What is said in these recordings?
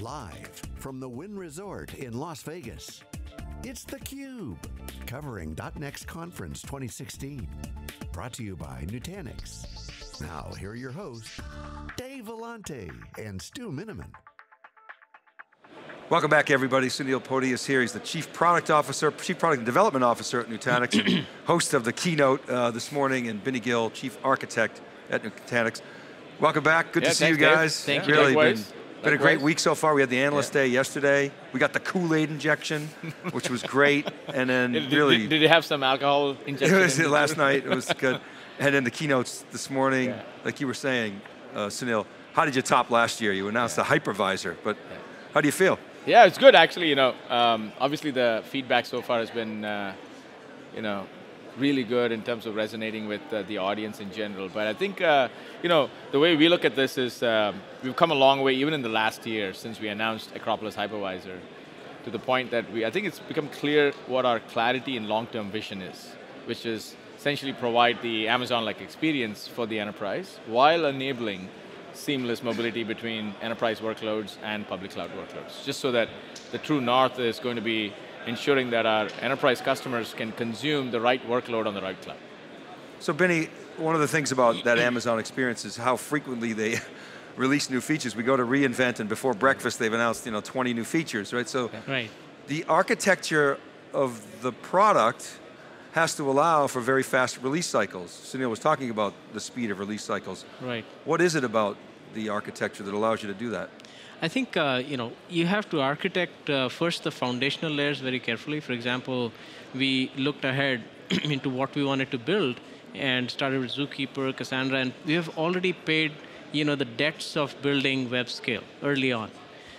Live from the Wynn Resort in Las Vegas, it's theCUBE, covering .NEXT Conference 2016. Brought to you by Nutanix. Now, here are your hosts, Dave Vellante and Stu Miniman. Welcome back, everybody. Sunil Potti is here. He's the Chief Product Officer, Chief Product Development Officer at Nutanix, and host of the keynote this morning, and Binny Gill, Chief Architect at Nutanix. Welcome back. Good to see you guys. Dave. Thank you. Really been a great week so far. We had the analyst day yesterday. We got the Kool-Aid injection, which was great. And then did it have some alcohol injection? It was last night. It was good. And then the keynotes this morning, like you were saying, Sunil, how did you top last year? You announced the hypervisor, but how do you feel? Yeah, it's good actually. You know, obviously the feedback so far has been, you know, really good in terms of resonating with the audience in general. But I think, you know, the way we look at this is we've come a long way even in the last year since we announced Acropolis Hypervisor, to the point that I think it's become clear what our clarity and long-term vision is, which is essentially provide the Amazon-like experience for the enterprise while enabling seamless mobility between enterprise workloads and public cloud workloads, just so that the true north is going to be ensuring that our enterprise customers can consume the right workload on the right cloud. So Binny, one of the things about that Amazon experience is how frequently they release new features. We go to reInvent and before breakfast they've announced 20 new features, right? So the architecture of the product has to allow for very fast release cycles. Sunil was talking about the speed of release cycles. Right. What is it about the architecture that allows you to do that? I think you know, you have to architect first the foundational layers very carefully. For example, we looked ahead into what we wanted to build and started with Zookeeper, Cassandra, and we have already paid the debts of building web scale early on.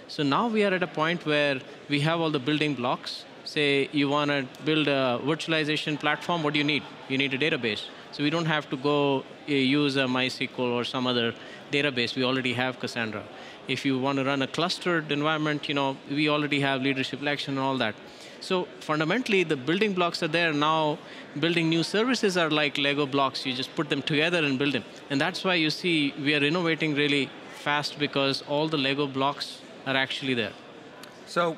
So now we are at a point where we have all the building blocks. Say you want to build a virtualization platform, what do you need? You need a database. So we don't have to go use a MySQL or some other database. We already have Cassandra. If you want to run a clustered environment, we already have leadership action and all that. So fundamentally, the building blocks are there. Now, building new services are like Lego blocks. You just put them together and build them. And that's why you see we are innovating really fast, because all the Lego blocks are actually there. So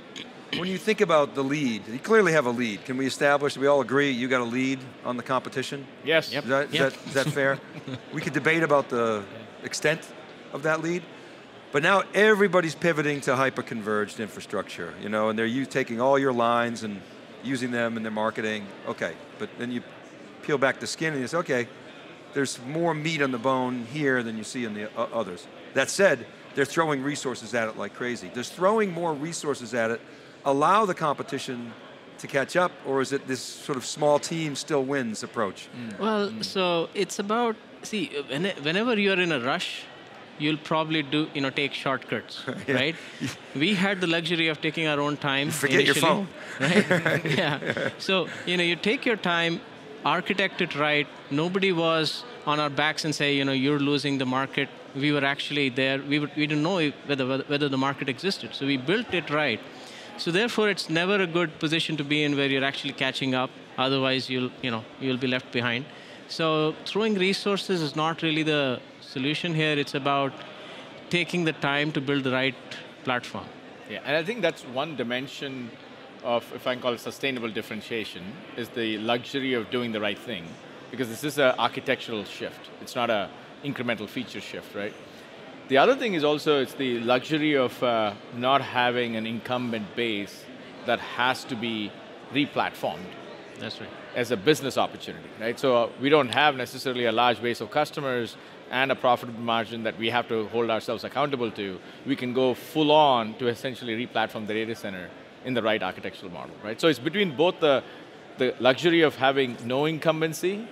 when you think about the lead, you clearly have a lead. Can we establish, we all agree you got a lead on the competition? Yes. Yep. Is that fair? We could debate about the extent of that lead. But now everybody's pivoting to hyper-converged infrastructure, and they're taking all your lines and using them in their marketing. Okay, but then you peel back the skin and you say, okay, there's more meat on the bone here than you see in the others. That said, they're throwing resources at it like crazy. Does throwing more resources at it allow the competition to catch up, or is it this sort of small team still wins approach? Mm. Well, so it's about, see, whenever you're in a rush, you'll probably do, take shortcuts, right? We had the luxury of taking our own time. Forget your phone. Right? So, you take your time, architect it right. Nobody was on our backs and say, you're losing the market. We were actually there. We didn't know whether the market existed. So we built it right. So therefore, it's never a good position to be in where you're actually catching up. Otherwise, you'll be left behind. So throwing resources is not really the solution here. It's about taking the time to build the right platform. Yeah, and I think that's one dimension of, if I can call it, sustainable differentiation, is the luxury of doing the right thing. Because this is an architectural shift. It's not an incremental feature shift, right? The other thing is also, it's the luxury of not having an incumbent base that has to be re-platformed. That's right. As a business opportunity, right? So we don't have necessarily a large base of customers and a profit margin that we have to hold ourselves accountable to. We can go full on to essentially re-platform the data center in the right architectural model, right? So it's between both the luxury of having no incumbency,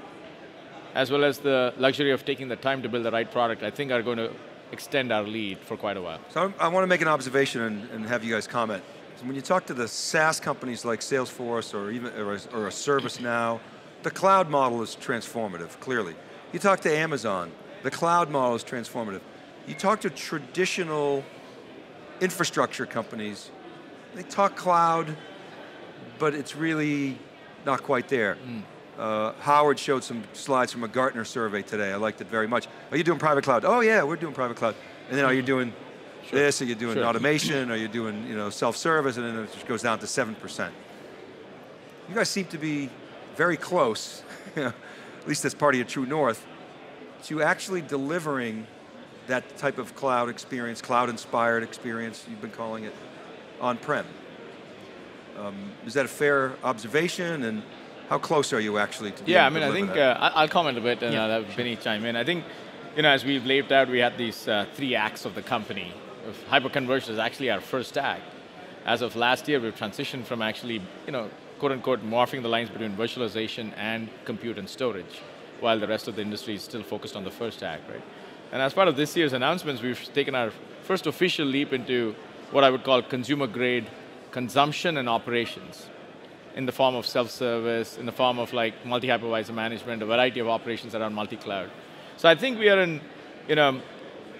as well as the luxury of taking the time to build the right product, I think are going to extend our lead for quite a while. So I want to make an observation and have you guys comment. So when you talk to the SaaS companies like Salesforce or a ServiceNow, the cloud model is transformative, clearly. You talk to Amazon, the cloud model is transformative. You talk to traditional infrastructure companies, they talk cloud, but it's really not quite there. Mm. Howard showed some slides from a Gartner survey today, I liked it very much. Are you doing private cloud? Oh yeah, we're doing private cloud. And then are you doing sure. this, or you're doing sure. automation, or you're doing self-service, and then it just goes down to 7%. You guys seem to be very close, at least that's part of your true north, to actually delivering that type of cloud experience, cloud-inspired experience, you've been calling it, on-prem. Is that a fair observation, and how close are you actually to being able to deliver that? Yeah, I mean, I think, I'll comment a bit, and I'll have Binny chime in. I think, as we've laid out, we had these 3 acts of the company. Hyperconvergence is actually our first act. As of last year, we've transitioned from actually, quote unquote, morphing the lines between virtualization and compute and storage, while the rest of the industry is still focused on the first act, right? And as part of this year's announcements, we've taken our first official leap into what I would call consumer-grade consumption and operations, in the form of self-service, in the form of like multi-hypervisor management, a variety of operations around multi-cloud. So I think we are in,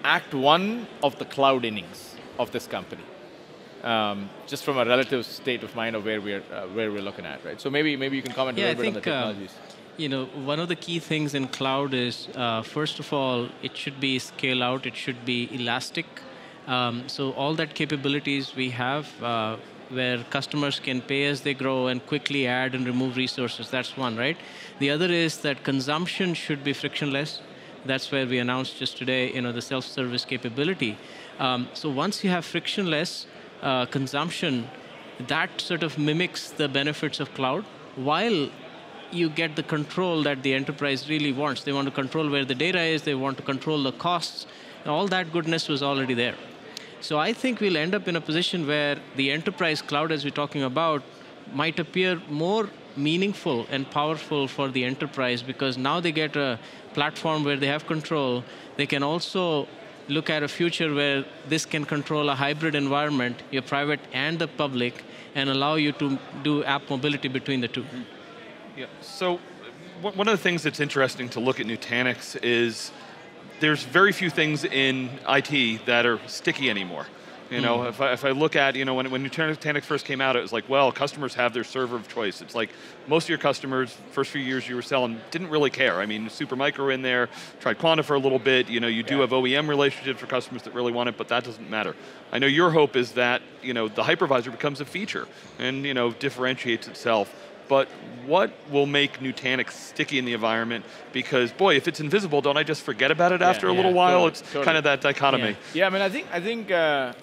act one of the cloud innings of this company, just from a relative state of mind of where we're looking at, right? So maybe you can comment a little bit on the technologies. One of the key things in cloud is, first of all, it should be scale out, it should be elastic. So all that capabilities we have, where customers can pay as they grow and quickly add and remove resources, that's one, right? The other is that consumption should be frictionless. That's where we announced just today, the self-service capability. So once you have frictionless consumption, that sort of mimics the benefits of cloud, while you get the control that the enterprise really wants. They want to control where the data is, they want to control the costs, and all that goodness was already there. So I think we'll end up in a position where the enterprise cloud, as we're talking about, might appear more meaningful and powerful for the enterprise, because now they get a platform where they have control. They can also look at a future where this can control a hybrid environment, your private and the public, and allow you to do app mobility between the two. Yeah. So one of the things that's interesting to look at Nutanix is there's very few things in IT that are sticky anymore. If I look at, when Nutanix first came out, it was like, well, customers have their server of choice. It's like, most of your customers, first few years you were selling, didn't really care. I mean, Supermicro in there, tried Quanta for a little bit, you do have OEM relationships for customers that really want it, but that doesn't matter. I know your hope is that, the hypervisor becomes a feature and, differentiates itself. But what will make Nutanix sticky in the environment? Because boy, if it's invisible, don't I just forget about it after a little while? Totally, it's kind of that dichotomy. Yeah, I mean, I think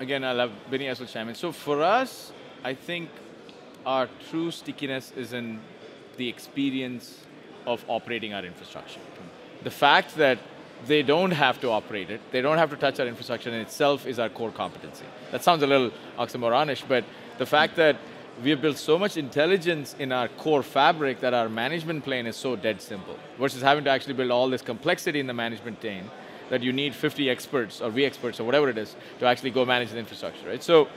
again, I'll have Binny as well chime in. So for us, I think our true stickiness is in the experience of operating our infrastructure. The fact that they don't have to operate it, they don't have to touch our infrastructure in itself is our core competency. That sounds a little oxymoronish, but the fact that we have built so much intelligence in our core fabric that our management plane is so dead simple, versus having to actually build all this complexity in the management plane that you need 50 experts or V-experts or whatever it is to actually go manage the infrastructure, right? So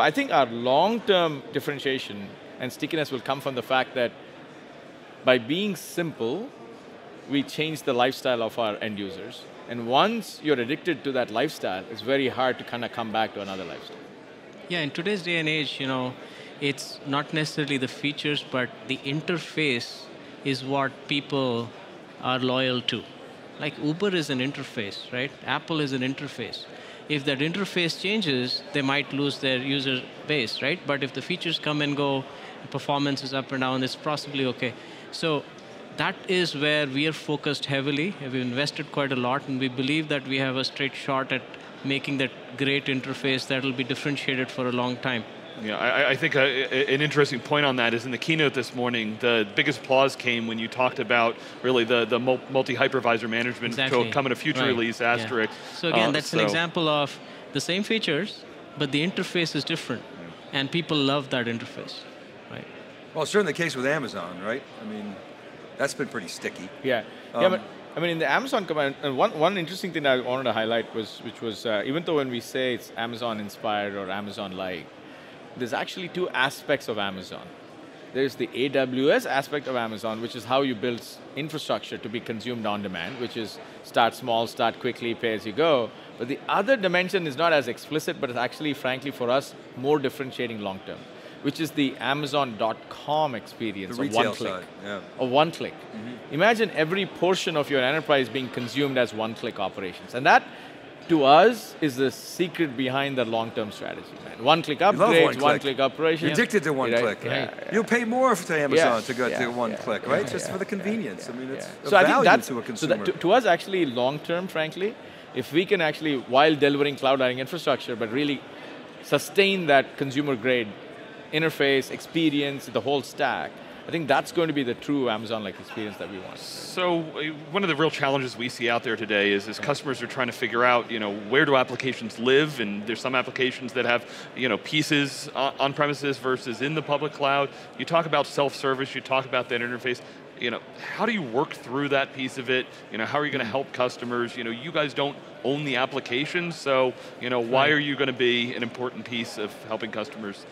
I think our long-term differentiation and stickiness will come from the fact that by being simple, we change the lifestyle of our end users. And once you're addicted to that lifestyle, it's very hard to kind of come back to another lifestyle. Yeah, in today's day and age, it's not necessarily the features, but the interface is what people are loyal to. Like Uber is an interface, right? Apple is an interface. If that interface changes, they might lose their user base, right? But if the features come and go, performance is up and down, it's possibly okay. So that is where we are focused heavily. We've invested quite a lot, and we believe that we have a straight shot at making that great interface that'll be differentiated for a long time. Yeah, I think an interesting point on that is in the keynote this morning, the biggest applause came when you talked about really the multi-hypervisor management coming to future release, asterisk. Yeah. So again, that's an example of the same features, but the interface is different, and people love that interface, right? Well, certainly the case with Amazon, right? I mean, that's been pretty sticky. Yeah, but I mean, in the Amazon command, and one interesting thing that I wanted to highlight was, even though when we say it's Amazon-inspired or Amazon-like, there's actually two aspects of Amazon. There's the AWS aspect of Amazon, which is how you build infrastructure to be consumed on demand, which is start small, start quickly, pay as you go. But the other dimension is not as explicit, but it's actually, frankly, for us, more differentiating long term, which is the Amazon.com experience of one click. Imagine every portion of your enterprise being consumed as one-click operations. And that to us, is the secret behind the long-term strategy, man. One-click upgrades, one-click operation. You're addicted to one-click. Right? Yeah. Yeah. You'll pay more to Amazon to go to one-click, right? Just for the convenience. I mean, it's a value to a consumer. So that, to us, actually, long-term, frankly, if we can actually, while delivering cloud-native infrastructure, but really sustain that consumer-grade interface, experience, the whole stack, I think that's going to be the true Amazon-like experience that we want. So one of the real challenges we see out there today is customers are trying to figure out, you know, where do applications live, and there's some applications that have, you know, pieces on premises versus in the public cloud. You talk about self-service, you talk about that interface. You know, how do you work through that piece of it? You know, how are you going to help customers? You know, you guys don't own the application, so you know, why are you going to be an important piece of helping customers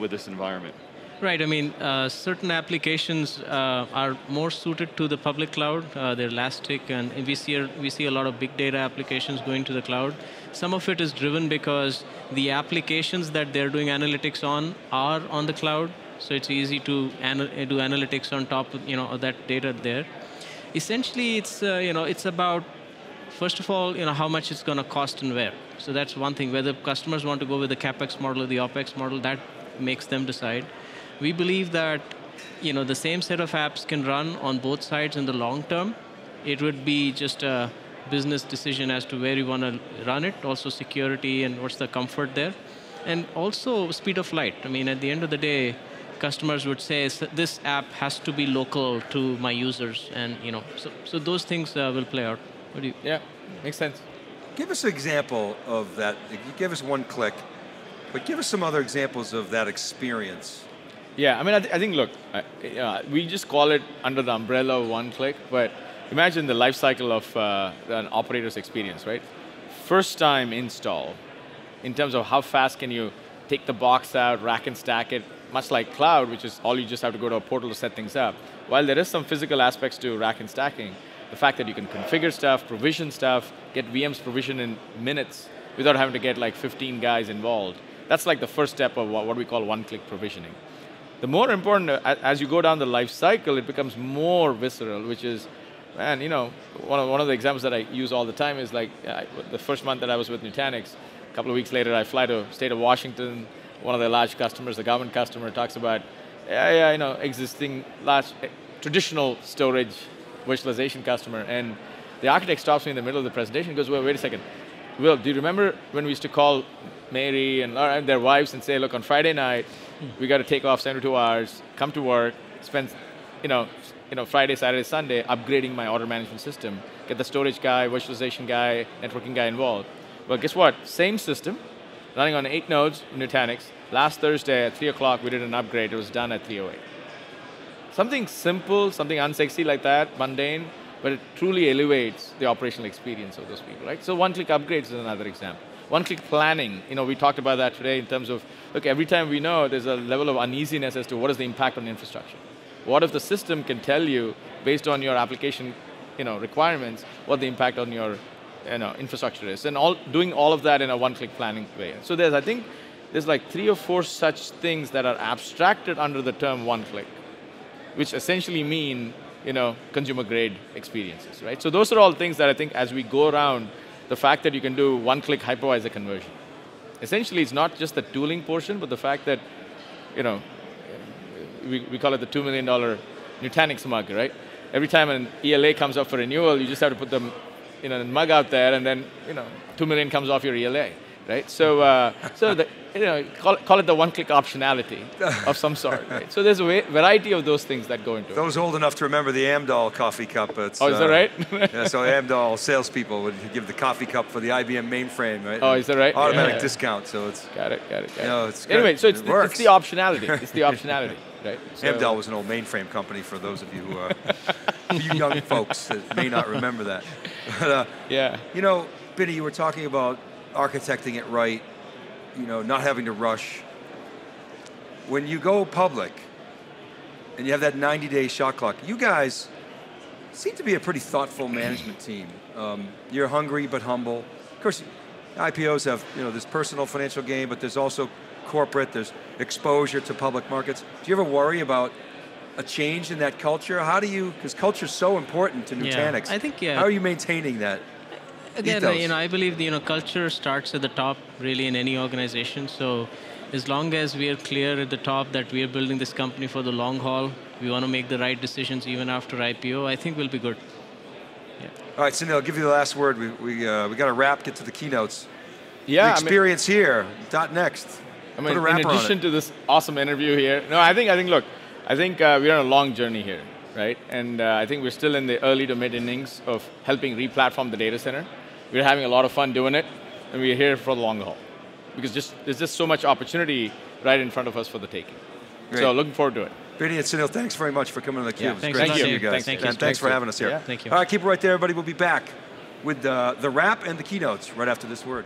with this environment? Right, I mean, certain applications are more suited to the public cloud. They're elastic, and we see a lot of big data applications going to the cloud. Some of it is driven because the applications that they're doing analytics on are on the cloud. So it's easy to do analytics on top of, you know, that data there. Essentially, it's you know, it's about, first of all, you know, how much it's going to cost and where. So that's one thing. Whether customers want to go with the CapEx model or the OpEx model, that makes them decide. We believe that, you know, the same set of apps can run on both sides in the long term. It would be just a business decision as to where you want to run it. Also security and what's the comfort there, and also speed of light. I mean, at the end of the day, customers would say, this app has to be local to my users, and you know, so those things will play out. What do you? Yeah, makes sense. Give us an example of that. Give us one click, but give us some other examples of that experience. Yeah, I mean, I think, look, we just call it under the umbrella of one click, but imagine the life cycle of an operator's experience, right? First time install, in terms of how fast can you take the box out, rack and stack it, much like cloud, which is all you just have to go to a portal to set things up. While there is some physical aspects to rack and stacking, the fact that you can configure stuff, provision stuff, get VMs provisioned in minutes without having to get like 15 guys involved, that's like the first step of what we call one-click provisioning. The more important, as you go down the life cycle, it becomes more visceral, which is, man, you know, one of the examples that I use all the time is like, the first month that I was with Nutanix, a couple of weeks later I fly to the state of Washington. One of the large customers, the government customer, talks about, you know, existing large traditional storage virtualization customer, and the architect stops me in the middle of the presentation and goes, well, wait a second. Will, do you remember when we used to call Mary and Laura and their wives and say, look, on Friday night, we got to take off 72 hours, come to work, spend, you know, Friday, Saturday, Sunday, upgrading my order management system, get the storage guy, virtualization guy, networking guy involved. Well, guess what? Same system, running on 8 nodes, Nutanix. Last Thursday at 3 o'clock, we did an upgrade. It was done at 308. Something simple, something unsexy like that, mundane, but it truly elevates the operational experience of those people, right? So one-click upgrades is another example. One-click planning, you know, we talked about that today in terms of, look, every time we know there's a level of uneasiness as to what is the impact on infrastructure. What if the system can tell you, based on your application, you know, requirements, what the impact on your infrastructure is, and doing all of that in a one-click planning way. So there's, I think, there's like 3 or 4 such things that are abstracted under the term one-click, which essentially mean, you know, consumer-grade experiences, right? So those are all things that I think, as we go around, the fact that you can do one-click hypervisor conversion. Essentially, it's not just the tooling portion, but the fact that, you know, we call it the $2 million Nutanix mug, right? Every time an ELA comes up for renewal, you just have to put them in a mug out there, and then, you know, $2 million comes off your ELA, right? So, you know, call it the one-click optionality of some sort, right? So there's a variety of those things that go into it. Those old enough to remember the Amdahl coffee cup. It's, oh, is that right? Yeah, so Amdahl salespeople would give the coffee cup for the IBM mainframe, right? Oh, is that right? Automatic discount, so it's... Got it. You know, it's anyway, so it's the optionality. It's the optionality. Right. So, Amdahl was an old mainframe company, for those of you who are you young folks that may not remember that. But, yeah. You know, Binny, you were talking about architecting it right, you know, not having to rush. When you go public and you have that 90-day shot clock, you guys seem to be a pretty thoughtful management team. You're hungry but humble. Of course, IPOs have, you know, this personal financial gain, but there's also corporate, there's exposure to public markets. Do you ever worry about a change in that culture? How do you, because culture's so important to Nutanix. Yeah, I think, yeah. How are you maintaining that? again, ethos. I believe culture starts at the top, really, in any organization. So as long as we are clear at the top that we are building this company for the long haul, we want to make the right decisions even after IPO, I think we'll be good. Yeah. All right, Sunil, I'll give you the last word. We got to wrap, get to the keynotes. Yeah, the experience here, .next. I mean, in addition to this awesome interview here, look, we're on a long journey here, right? And I think we're still in the early to mid innings of helping re-platform the data center. We're having a lot of fun doing it, and we're here for the long haul. Because there's just so much opportunity right in front of us for the taking. Great. So looking forward to it. Binny and Sunil, thanks very much for coming to theCUBE. Yeah, thanks, great to see you guys. Thanks for having us here. Yeah. Thank you. All right, keep it right there, everybody. We'll be back with the wrap and the keynotes right after this word.